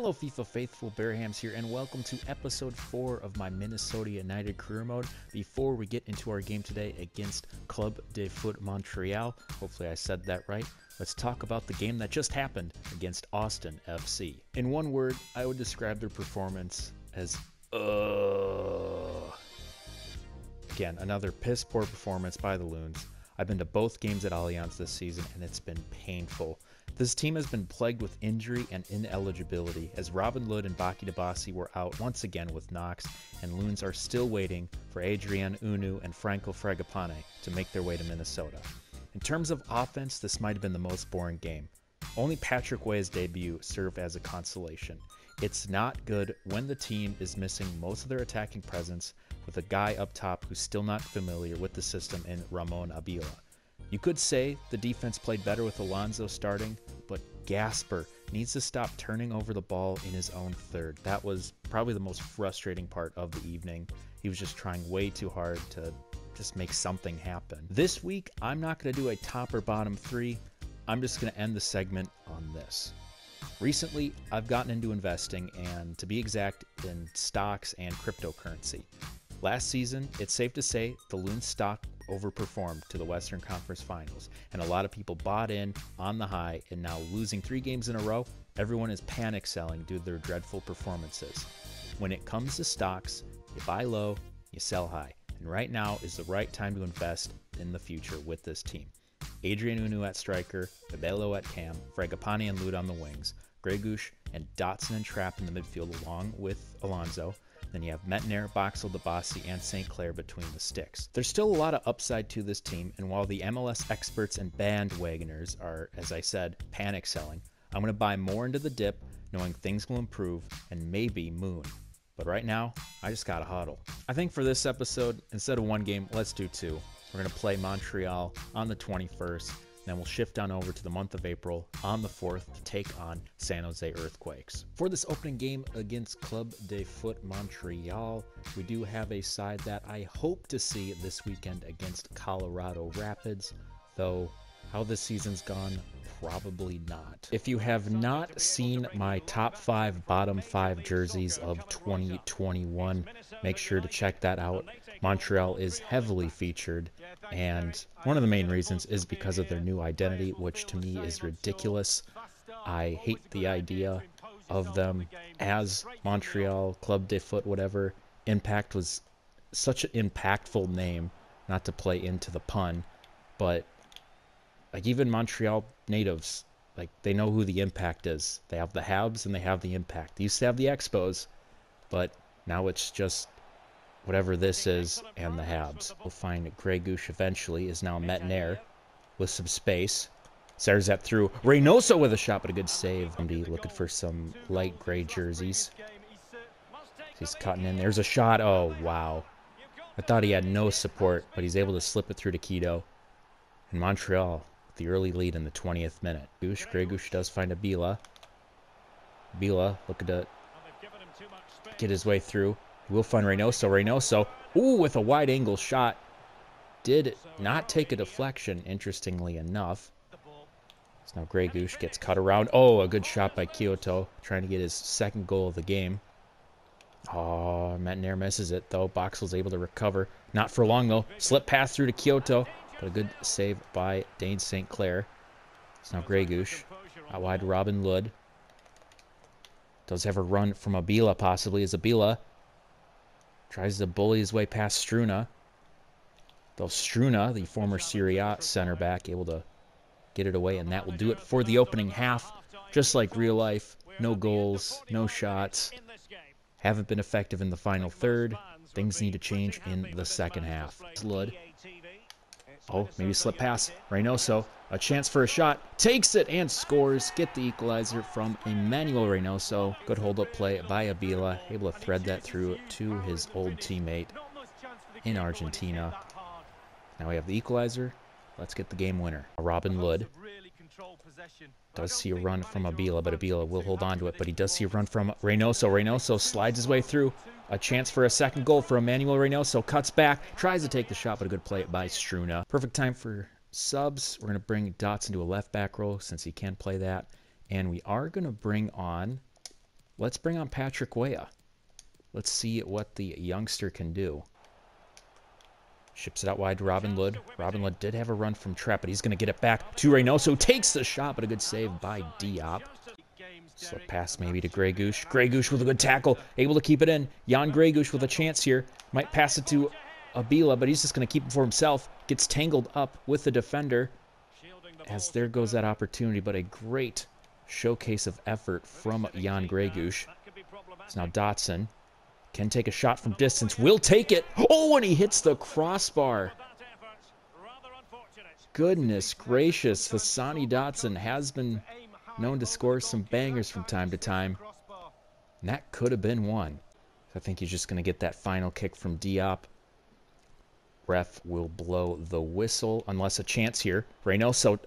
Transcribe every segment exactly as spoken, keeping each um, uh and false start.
Hello FIFA faithful, BearHamms here, and welcome to episode four of my Minnesota United career mode. Before we get into our game today against Club de Foot Montréal, hopefully I said that right, let's talk about the game that just happened against Austin F C. In one word, I would describe their performance as uh Again, another piss poor performance by the Loons. I've been to both games at Allianz this season and it's been painful. This team has been plagued with injury and ineligibility, as Robin Lod and Bakaye Dibassi were out once again with knocks, and Loons are still waiting for Adrien Hunou and Franco Fragapane to make their way to Minnesota. In terms of offense, this might have been the most boring game. Only Patrick Weah's debut served as a consolation. It's not good when the team is missing most of their attacking presence, with a guy up top who's still not familiar with the system in Ramón Ábila. You could say the defense played better with Alonso starting, but Gasper needs to stop turning over the ball in his own third. That was probably the most frustrating part of the evening. He was just trying way too hard to just make something happen. This week, I'm not going to do a top or bottom three. I'm just going to end the segment on this. Recently, I've gotten into investing, and to be exact, in stocks and cryptocurrency. Last season, it's safe to say the Loons stock overperformed to the Western Conference Finals, and a lot of people bought in on the high, and now losing three games in a row, everyone is panic selling due to their dreadful performances. When it comes to stocks, you buy low, you sell high, and right now is the right time to invest in the future with this team. Adrien Hunou at striker, Ebelo at cam, Fragapane and Lod on the wings, Greguš and Dotson and Trap in the midfield along with Alonso. Then you have Métanire, Boxel, Dibassi, and Saint Clair between the sticks. There's still a lot of upside to this team, and while the M L S experts and bandwagoners are, as I said, panic selling, I'm going to buy more into the dip, knowing things will improve and maybe moon. But right now, I just got to huddle. I think for this episode, instead of one game, let's do two. We're going to play Montreal on the twenty-first, then we'll shift on over to the month of April on the fourth to take on San Jose Earthquakes. For this opening game against Club de Foot Montréal, we do have a side that I hope to see this weekend against Colorado Rapids, though how this season's gone, probably not. If you have not seen my top five, bottom five jerseys of twenty twenty-one, make sure to check that out. Montreal is heavily featured, and one of the main reasons is because of their new identity, which to me is ridiculous. I hate the idea of them as Montreal, Club de Foot, whatever. Impact was such an impactful name, not to play into the pun, but like even Montreal natives, like they know who the Impact is. They have the Habs and they have the Impact. They used to have the Expos, but now it's just whatever this is and the Habs. We'll find Greguš eventually is now Métanire with some space. Sares that through. Reynoso with a shot, but a good save. I'm looking for some light gray jerseys. He's cutting in. There's a shot. Oh, wow. I thought he had no support, but he's able to slip it through to Quito. And Montreal, the early lead in the twentieth minute. Greguš does find Ábila. Ábila looking to get his way through. He will find Reynoso. Reynoso, ooh, with a wide angle shot. Did not take a deflection, interestingly enough. So now Greguš gets cut around. Oh, a good shot by Quito, trying to get his second goal of the game. Oh, Métanire misses it, though. Boxel's able to recover. Not for long, though. Slip pass through to Quito. But a good save by Dane Saint Clair. It's now Greguš. Out wide, Robin Lod. Does have a run from Ábila, possibly. Is Ábila tries to bully his way past Struna. Though Struna, the former Serie A center back, able to get it away. And that will do it for the opening half. Just like real life. No goals, no shots. Haven't been effective in the final third. Things need to change in the second half. It's Lod. Oh, maybe slip pass. Reynoso, a chance for a shot. Takes it and scores. Get the equalizer from Emmanuel Reynoso. Good hold-up play by Ábila. Able to thread that through to his old teammate in Argentina. Now we have the equalizer. Let's get the game winner. Robin Lod does see a run from Ábila, but Ábila will hold on to it. But he does see a run from Reynoso. Reynoso slides his way through. A chance for a second goal for Emmanuel Reynoso. Cuts back, tries to take the shot, but a good play by Struna. Perfect time for subs. We're going to bring Dotson to a left back role since he can play that. And we are going to bring on Let's bring on Patrick Weah. Let's see what the youngster can do. Ships it out wide, Robin Lod. Robin Lod did have a run from Trap, but he's going to get it back to Reynoso. Takes the shot, but a good save by Diop. So pass maybe to Greguš. Greguš with a good tackle, able to keep it in. Jan Greguš with a chance here. Might pass it to Ábila, but he's just going to keep it for himself. Gets tangled up with the defender. As there goes that opportunity, but a great showcase of effort from Jan Greguš. It's now Dotson. Can take a shot from distance. Will take it. Oh, and he hits the crossbar. Goodness gracious. Hassani Dotson has been known to score some bangers from time to time. And that could have been one. I think he's just going to get that final kick from Diop. Ref will blow the whistle unless a chance here. Reynoso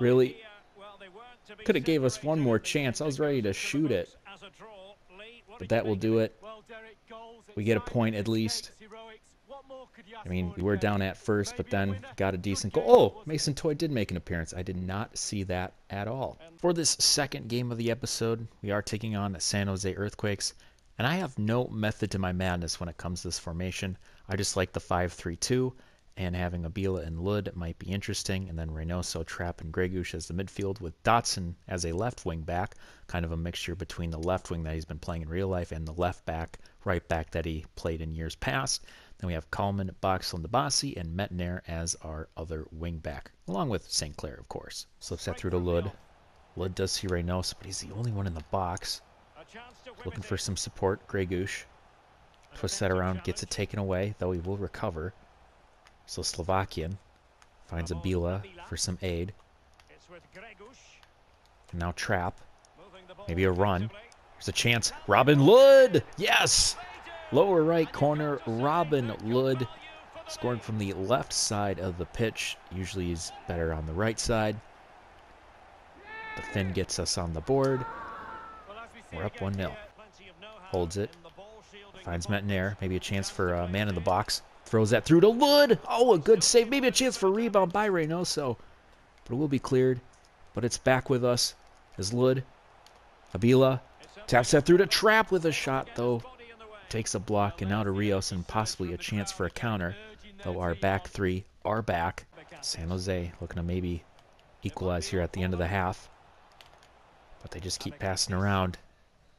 really could have gave us one more chance. I was ready to shoot it. But that will do it. We get a point at least. I mean, we were down at first, but then got a decent goal. Oh, Mason Toye did make an appearance. I did not see that at all. For this second game of the episode, we are taking on the San Jose Earthquakes. And I have no method to my madness when it comes to this formation. I just like the five three two, and having Ábila and Lod might be interesting, and then Reynoso, Trap, and Greguš as the midfield with Dotson as a left wing back, kind of a mixture between the left wing that he's been playing in real life and the left back, right back that he played in years past. Then we have Kalman, Boxel, and Dibassi, and Métanire as our other wing back, along with Saint Clair, of course. Slips that through to Lod. Lod does see Reynoso, but he's the only one in the box. Looking for some support. Greguš twists that around, gets it taken away, though he will recover. So Slovakian finds Ábila for some aid. And now Trap. Maybe a run. There's a chance. Robin Lod! Yes! Lower right corner, Robin Lod. Scoring from the left side of the pitch. Usually he's better on the right side. The Finn gets us on the board. We're up one nil. Holds it. Finds Métanire. Maybe a chance for a man in the box. Throws that through to Lod. Oh, a good save. Maybe a chance for a rebound by Reynoso. But it will be cleared. But it's back with us as Lod. Ábila taps that through to Trap with a shot, though. Takes a block and now to Rios and possibly a chance for a counter. Though our back three are back. San Jose looking to maybe equalize here at the end of the half. But they just keep passing around.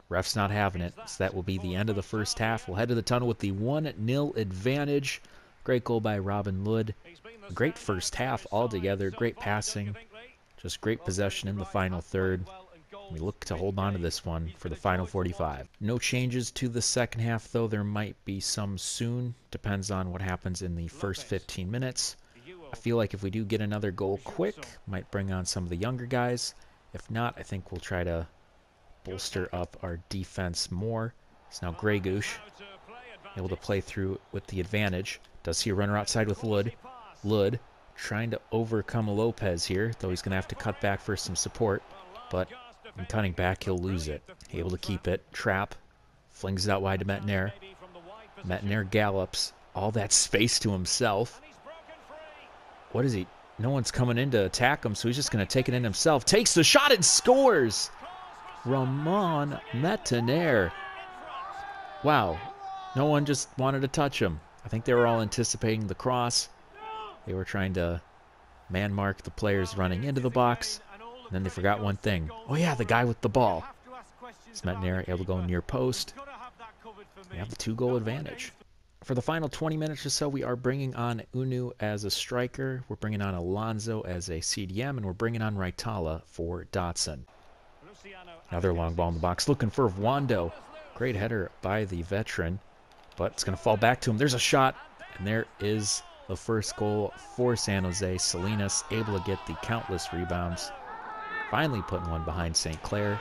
Ref's not having it, so that will be the end of the first half. We'll head to the tunnel with the one nil advantage. Great goal by Robin Lod. Great first half altogether. Great passing. Just great possession in the final third. We look to hold on to this one for the final forty-five. No changes to the second half, though. There might be some soon. Depends on what happens in the first fifteen minutes. I feel like if we do get another goal quick, might bring on some of the younger guys. If not, I think we'll try to bolster up our defense more. It's now Greguš able to play through with the advantage. Does he a runner outside with Lod? Lod trying to overcome Lopez here, though he's going to have to cut back for some support. But in cutting back, he'll lose it. Able to keep it. Trap flings it out wide to Métanire. Métanire gallops all that space to himself. What is he? No one's coming in to attack him, so he's just going to take it in himself. Takes the shot and scores! Ramón Métanire. Wow. No one just wanted to touch him. I think they were all anticipating the cross. They were trying to man mark the players running into the box. And then they forgot one thing. Oh yeah, the guy with the ball. It's Métanire able to go near post. They have the two goal advantage. For the final twenty minutes or so, we are bringing on Unu as a striker. We're bringing on Alonso as a C D M. And we're bringing on Ritala for Dotson. Another long ball in the box, looking for Wando. Great header by the veteran, but it's going to fall back to him. There's a shot, and there is the first goal for San Jose. Salinas able to get the countless rebounds, finally putting one behind Saint Clair.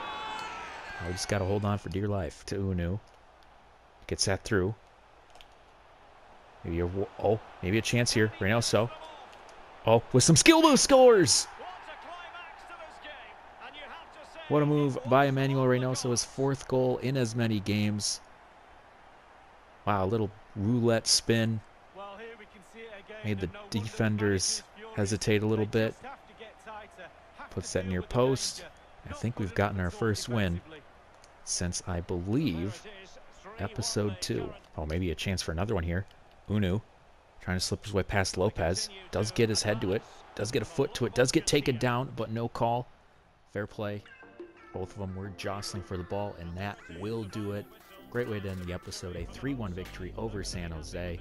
Now we just got to hold on for dear life to Unu. Gets that through. Maybe a, oh, maybe a chance here. Reynoso. Oh, with some skill move, scores! What a move by Emmanuel Reynoso, his fourth goal in as many games. Wow, a little roulette spin. Made the defenders hesitate a little bit. Puts that near post. I think we've gotten our first win since, I believe, episode two. Oh, maybe a chance for another one here. Unu trying to slip his way past Lopez. Does get his head to it. Does get a foot to it. Does get taken down, but no call. Fair play. Both of them were jostling for the ball, and that will do it. Great way to end the episode. A three one victory over San Jose.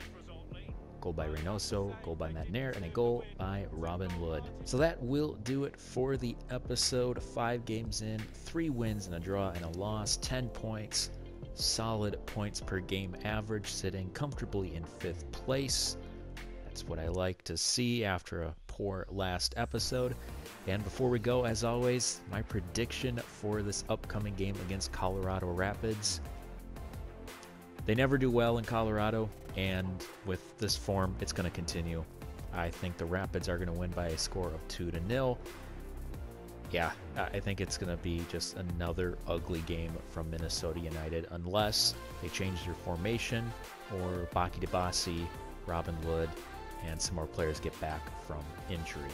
Goal by Reynoso, goal by Métanire, and a goal by Robin Lod. So that will do it for the episode. Five games in, three wins and a draw and a loss, ten points. Solid points per game average, sitting comfortably in fifth place. That's what I like to see after a poor last episode. And before we go, as always, my prediction for this upcoming game against Colorado Rapids. They never do well in Colorado, and with this form, it's going to continue. I think the Rapids are going to win by a score of two to nil. Yeah, I think it's going to be just another ugly game from Minnesota United, unless they change their formation or Bakaye Dibassi, Robin Lod, and some more players get back from injury.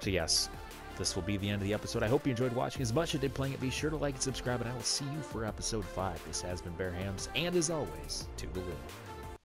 So yes, this will be the end of the episode. I hope you enjoyed watching as much as I did playing it. Be sure to like and subscribe, and I will see you for episode five. This has been BearHamms, and as always, to the Loon.